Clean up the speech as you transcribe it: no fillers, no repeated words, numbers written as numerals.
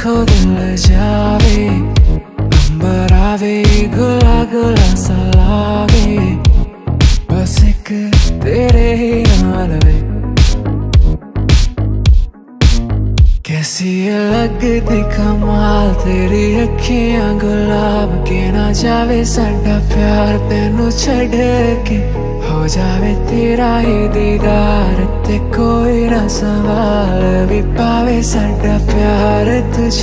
देखो दिल जावे नंबर आवे गुला गुला सा लागे बस एक तेरे ही नाल वे कैसी लगदी कमाल तेरी अखियां गुलाब के ना जावे साडा प्यार तेनू छड़ के हो जावे तेरा ही दीदार ते कोई ना सवाल भी पावे साडा प्यार तुझे।